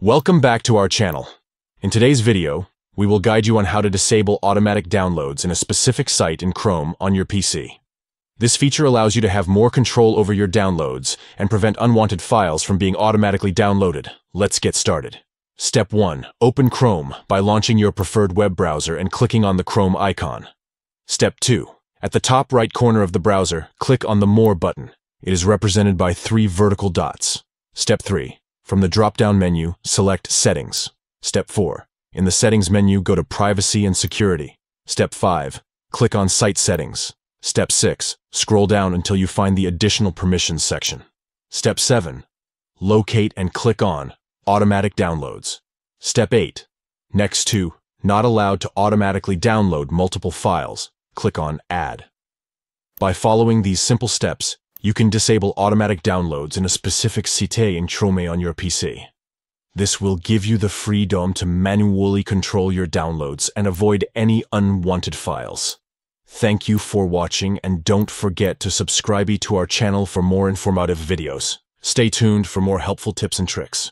Welcome back to our channel. In today's video, we will guide you on how to disable automatic downloads in a specific site in Chrome on your PC. This feature allows you to have more control over your downloads and prevent unwanted files from being automatically downloaded. Let's get started. Step 1. Open Chrome by launching your preferred web browser and clicking on the Chrome icon. Step 2. At the top right corner of the browser, click on the More button. It is represented by 3 vertical dots. Step 3. From the drop-down menu, select Settings. Step 4. In the Settings menu, go to Privacy and Security. Step 5. Click on Site Settings. Step 6. Scroll down until you find the Additional Permissions section. Step 7. Locate and click on Automatic Downloads. Step 8. Next to Not allowed to automatically download multiple files, click on Add. By following these simple steps, you can disable automatic downloads in a specific site in Chrome on your PC. This will give you the freedom to manually control your downloads and avoid any unwanted files. Thank you for watching, and don't forget to subscribe to our channel for more informative videos. Stay tuned for more helpful tips and tricks.